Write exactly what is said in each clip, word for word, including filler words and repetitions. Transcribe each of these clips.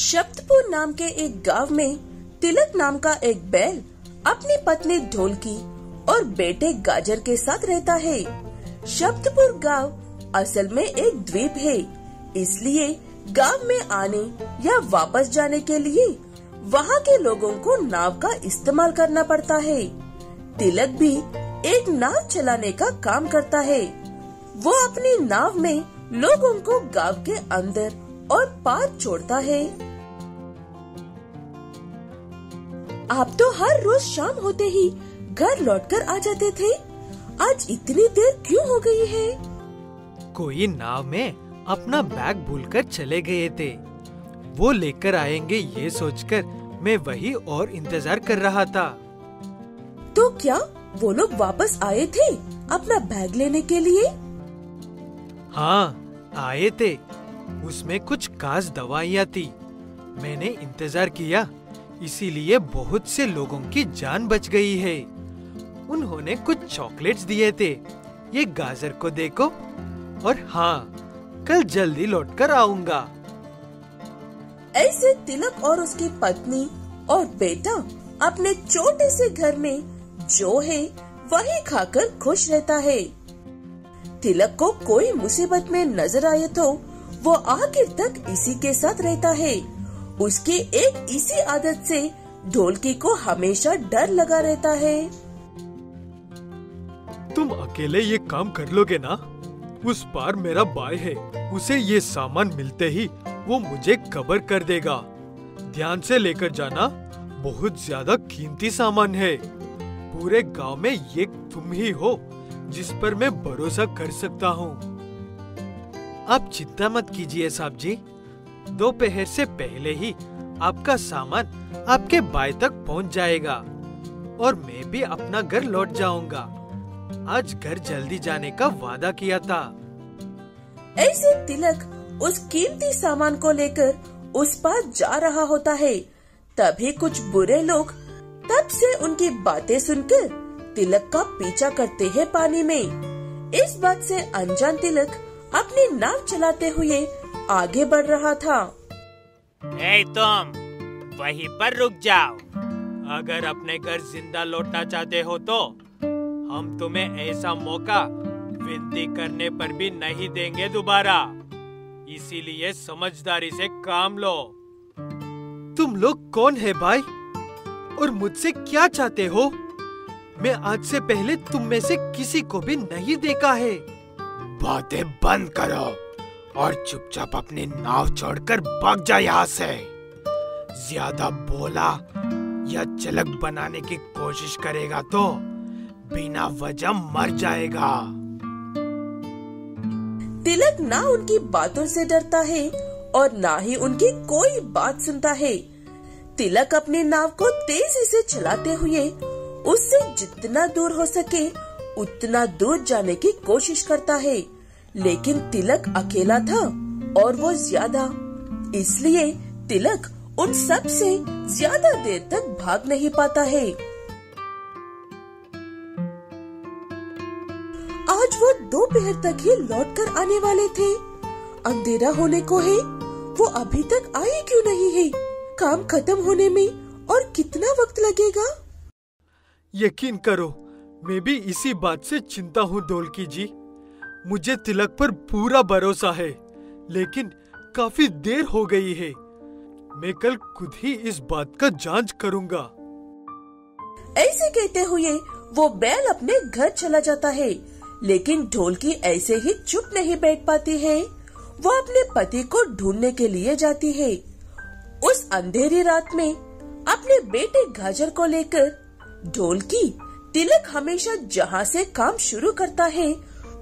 शब्दपुर नाम के एक गांव में तिलक नाम का एक बैल अपनी पत्नी ढोलकी और बेटे गाजर के साथ रहता है। शब्दपुर गांव असल में एक द्वीप है, इसलिए गांव में आने या वापस जाने के लिए वहां के लोगों को नाव का इस्तेमाल करना पड़ता है। तिलक भी एक नाव चलाने का काम करता है। वो अपनी नाव में लोगों को गांव के अंदर और पार छोड़ता है। आप तो हर रोज शाम होते ही घर लौटकर आ जाते थे, आज इतनी देर क्यों हो गई है? कोई नाव में अपना बैग भूलकर चले गए थे, वो लेकर आएंगे ये सोचकर मैं वही और इंतजार कर रहा था। तो क्या वो लोग वापस आए थे अपना बैग लेने के लिए? हाँ आए थे, उसमें कुछ खास दवाइयाँ थी। मैंने इंतजार किया, इसीलिए बहुत से लोगों की जान बच गई है। उन्होंने कुछ चॉकलेट्स दिए थे, ये गाजर को देखो। और हाँ, कल जल्दी लौटकर आऊंगा। ऐसे तिलक और उसकी पत्नी और बेटा अपने छोटे से घर में जो है वही खाकर खुश रहता है। तिलक को कोई मुसीबत में नजर आए तो वो आखिर तक इसी के साथ रहता है। उसकी एक इसी आदत से ढोलकी को हमेशा डर लगा रहता है। तुम अकेले ये काम कर लोगे ना? उस पार मेरा भाई है, उसे ये सामान मिलते ही वो मुझे खबर कर देगा। ध्यान से लेकर जाना, बहुत ज्यादा कीमती सामान है। पूरे गांव में ये तुम ही हो जिस पर मैं भरोसा कर सकता हूँ। आप चिंता मत कीजिए साहब जी, दोपहर से पहले ही आपका सामान आपके भाई तक पहुंच जाएगा और मैं भी अपना घर लौट जाऊंगा। आज घर जल्दी जाने का वादा किया था। ऐसे तिलक उस कीमती सामान को लेकर उस पार जा रहा होता है, तभी कुछ बुरे लोग तब से उनकी बातें सुनकर तिलक का पीछा करते हैं पानी में। इस बात से अनजान तिलक अपनी नाव चलाते हुए आगे बढ़ रहा था। ए तुम, वहीं पर रुक जाओ। अगर अपने घर जिंदा लौटना चाहते हो तो हम तुम्हें ऐसा मौका विनती करने पर भी नहीं देंगे दोबारा, इसीलिए समझदारी से काम लो। तुम लोग कौन है भाई, और मुझसे क्या चाहते हो? मैं आज से पहले तुम में से किसी को भी नहीं देखा है। बातें बंद करो और चुपचाप अपनी नाव छोड़कर भाग जा यहाँ से। ज्यादा बोला या झलक बनाने की कोशिश करेगा तो बिना वजह मर जाएगा। तिलक ना उनकी बातों से डरता है और ना ही उनकी कोई बात सुनता है। तिलक अपनी नाव को तेजी से चलाते हुए उससे जितना दूर हो सके उतना दूर जाने की कोशिश करता है, लेकिन तिलक अकेला था और वो ज्यादा, इसलिए तिलक उन सब से ज्यादा देर तक भाग नहीं पाता है। आज वो दोपहर तक ही लौट कर आने वाले थे। अंधेरा होने को है, वो अभी तक आए क्यों नहीं है? काम खत्म होने में और कितना वक्त लगेगा? यकीन करो, मैं भी इसी बात से चिंता हूँ ढोलकी जी। मुझे तिलक पर पूरा भरोसा है, लेकिन काफी देर हो गई है। मैं कल खुद ही इस बात का जांच करूंगा। ऐसे कहते हुए वो बैल अपने घर चला जाता है, लेकिन ढोलकी ऐसे ही चुप नहीं बैठ पाती है। वो अपने पति को ढूंढने के लिए जाती है। उस अंधेरी रात में अपने बेटे गाजर को लेकर ढोलकी तिलक हमेशा जहाँ से काम शुरू करता है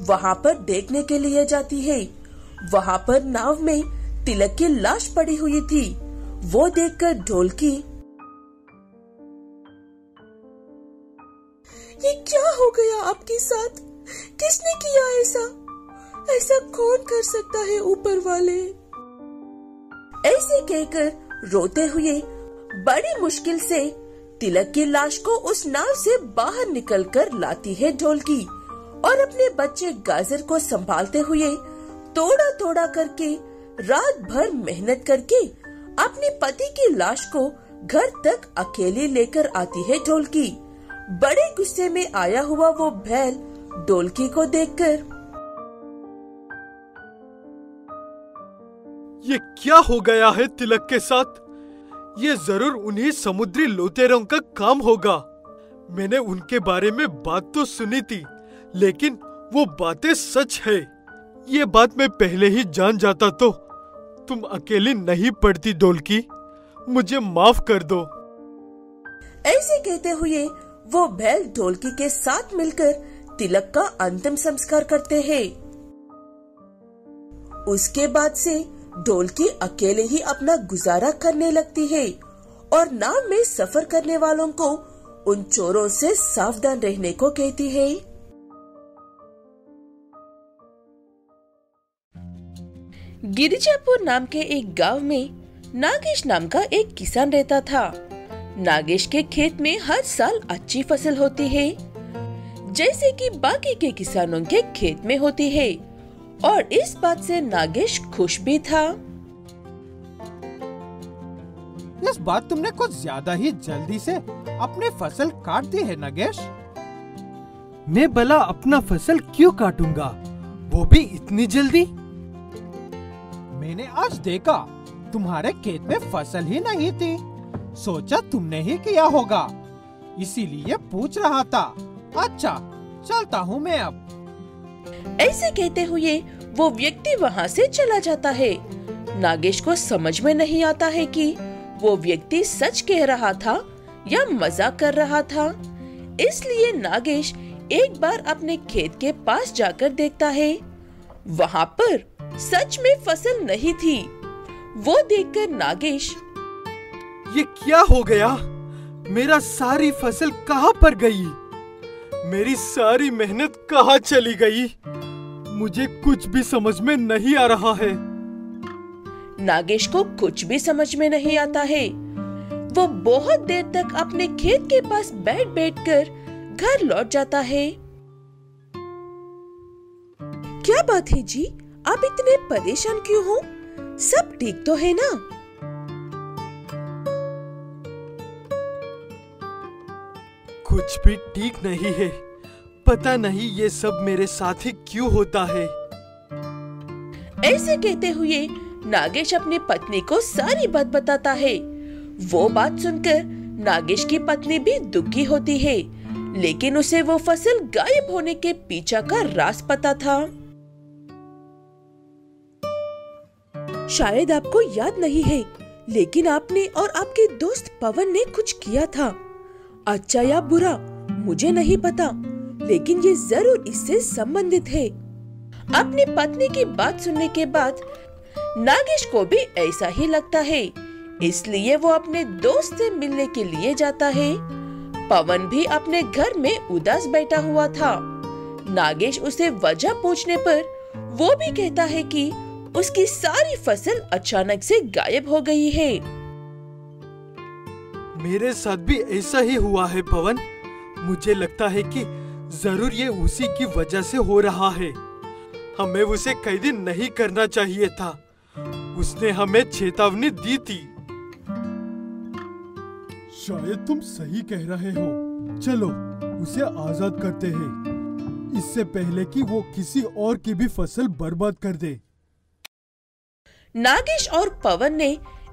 वहाँ पर देखने के लिए जाती है। वहाँ पर नाव में तिलक की लाश पड़ी हुई थी। वो देखकर ढोलकी, ये क्या हो गया आपके साथ? किसने किया ऐसा? ऐसा कौन कर सकता है ऊपर वाले? ऐसे कहकर रोते हुए बड़ी मुश्किल से तिलक की लाश को उस नाव से बाहर निकलकर लाती है ढोलकी और अपने बच्चे गाजर को संभालते हुए थोड़ा थोड़ा करके रात भर मेहनत करके अपने पति की लाश को घर तक अकेली लेकर आती है ढोलकी। बड़े गुस्से में आया हुआ वो बैल ढोलकी को देखकर, ये क्या हो गया है तिलक के साथ? ये जरूर उन्हीं समुद्री लुटेरों का काम होगा। मैंने उनके बारे में बात तो सुनी थी, लेकिन वो बातें सच है। ये बात मैं पहले ही जान जाता तो तुम अकेली नहीं पड़ती ढोलकी, मुझे माफ कर दो। ऐसे कहते हुए वो बैल ढोलकी के साथ मिलकर तिलक का अंतिम संस्कार करते हैं। उसके बाद से ढोलकी अकेले ही अपना गुजारा करने लगती है और नाव में सफर करने वालों को उन चोरों से सावधान रहने को कहती है। गिरिजापुर नाम के एक गांव में नागेश नाम का एक किसान रहता था। नागेश के खेत में हर साल अच्छी फसल होती है, जैसे कि बाकी के किसानों के खेत में होती है, और इस बात से नागेश खुश भी था। इस बार तुमने कुछ ज्यादा ही जल्दी से अपने फसल काट दी है नागेश। मैं भला अपना फसल क्यों काटूंगा, वो भी इतनी जल्दी? मैंने आज देखा तुम्हारे खेत में फसल ही नहीं थी, सोचा तुमने ही किया होगा, इसीलिए पूछ रहा था। अच्छा, चलता हूँ मैं अब। ऐसे कहते हुए वो व्यक्ति वहाँ से चला जाता है। नागेश को समझ में नहीं आता है कि वो व्यक्ति सच कह रहा था या मजाक कर रहा था, इसलिए नागेश एक बार अपने खेत के पास जाकर देखता है। वहाँ पर सच में फसल नहीं थी। वो देखकर नागेश, ये क्या हो गया? मेरा सारी फसल कहाँ पर गई? मेरी सारी मेहनत कहाँ चली गई? मुझे कुछ भी समझ में नहीं आ रहा है। नागेश को कुछ भी समझ में नहीं आता है। वो बहुत देर तक अपने खेत के पास बैठ बैठ कर घर लौट जाता है। क्या बात है जी, आप इतने परेशान क्यों हो? सब ठीक तो है ना? कुछ भी ठीक नहीं है। पता नहीं ये सब मेरे साथ ही क्यों होता है। ऐसे कहते हुए नागेश अपनी पत्नी को सारी बात बताता है। वो बात सुनकर नागेश की पत्नी भी दुखी होती है, लेकिन उसे वो फसल गायब होने के पीछे का राज पता था। शायद आपको याद नहीं है, लेकिन आपने और आपके दोस्त पवन ने कुछ किया था। अच्छा या बुरा मुझे नहीं पता, लेकिन ये जरूर इससे संबंधित है। अपनी पत्नी की बात सुनने के बाद नागेश को भी ऐसा ही लगता है, इसलिए वो अपने दोस्त से मिलने के लिए जाता है। पवन भी अपने घर में उदास बैठा हुआ था। नागेश उसे वजह पूछने पर वो भी कहता है कि उसकी सारी फसल अचानक से गायब हो गई है। मेरे साथ भी ऐसा ही हुआ है पवन। मुझे लगता है कि जरूर ये उसी की वजह से हो रहा है। हमें उसे कैदी नहीं करना चाहिए था, उसने हमें चेतावनी दी थी। शायद तुम सही कह रहे हो, चलो उसे आजाद करते हैं, इससे पहले कि वो किसी और की भी फसल बर्बाद कर दे। नागेश और पवन ने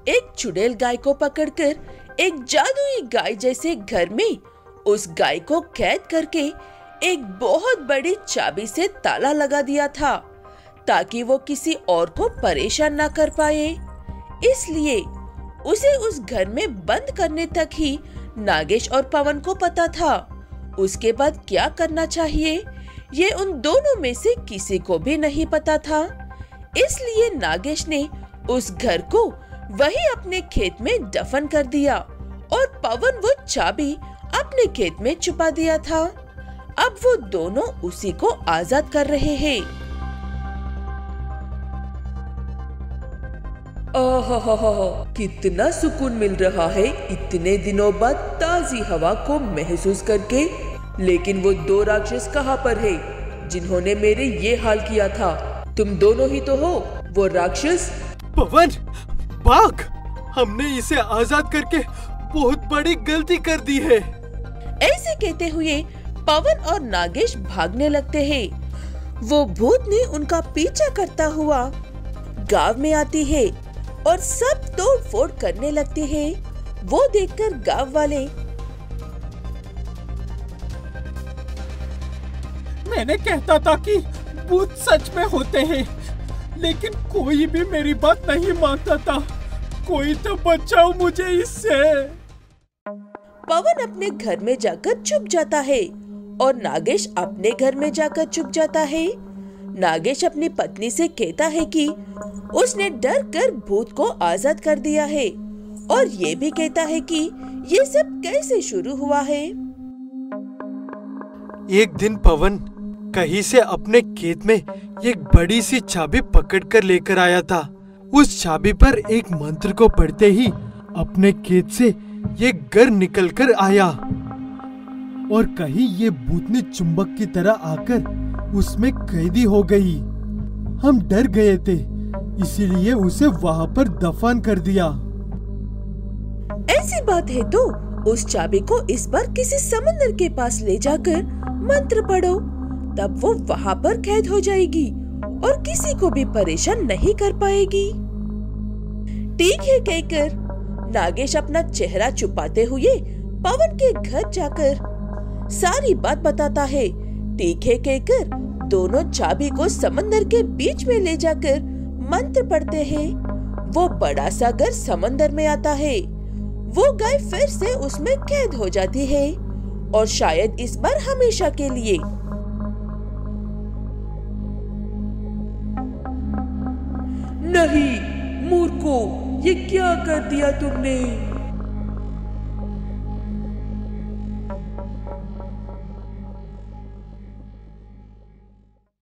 एक चुड़ैल गाय को पकड़कर एक जादुई गाय जैसे घर में उस गाय को कैद करके एक बहुत बड़ी चाबी से ताला लगा दिया था, ताकि वो किसी और को परेशान ना कर पाए। इसलिए उसे उस घर में बंद करने तक ही नागेश और पवन को पता था। उसके बाद क्या करना चाहिए ये उन दोनों में से किसी को भी नहीं पता था, इसलिए नागेश ने उस घर को वही अपने खेत में दफन कर दिया और पवन वो चाबी अपने खेत में छुपा दिया था। अब वो दोनों उसी को आजाद कर रहे हैं। ओहोहोहो, कितना सुकून मिल रहा है इतने दिनों बाद ताजी हवा को महसूस करके। लेकिन वो दो राक्षस कहाँ पर है जिन्होंने मेरे ये हाल किया था? तुम दोनों ही तो हो वो राक्षस। पवन, बाघ, हमने इसे आजाद करके बहुत बड़ी गलती कर दी है। ऐसे कहते हुए पवन और नागेश भागने लगते हैं। वो भूत ने उनका पीछा करता हुआ गांव में आती है और सब तोड़ फोड़ करने लगते हैं। वो देखकर गांव वाले, मैंने कहता था कि भूत सच में होते हैं, लेकिन कोई भी मेरी बात नहीं मानता था। कोई तो बचाओ मुझे इससे। पवन अपने घर में जाकर छुप जाता है और नागेश अपने घर में जाकर छुप जाता है। नागेश अपनी पत्नी से कहता है कि उसने डर कर भूत को आजाद कर दिया है और ये भी कहता है कि ये सब कैसे शुरू हुआ है। एक दिन पवन कहीं से अपने खेत में एक बड़ी सी चाबी पकड़कर लेकर आया था। उस चाबी पर एक मंत्र को पढ़ते ही अपने खेत से ये घर निकल कर आया और कहीं ये भूतनी चुंबक की तरह आकर उसमें कैदी हो गई। हम डर गए थे, इसीलिए उसे वहाँ पर दफन कर दिया। ऐसी बात है तो उस चाबी को इस बार किसी समंदर के पास ले जाकर मंत्र पढ़ो, तब वो वहाँ पर कैद हो जाएगी और किसी को भी परेशान नहीं कर पाएगी। ठीक है कहकर नागेश अपना चेहरा छुपाते हुए पवन के घर जाकर सारी बात बताता है। ठीक है कहकर दोनों चाबी को समंदर के बीच में ले जाकर मंत्र पढ़ते हैं। वो बड़ा सा घर समंदर में आता है। वो गाय फिर से उसमें कैद हो जाती है और शायद इस बार हमेशा के लिए। नहीं मूर्खों, ये क्या कर दिया तुमने?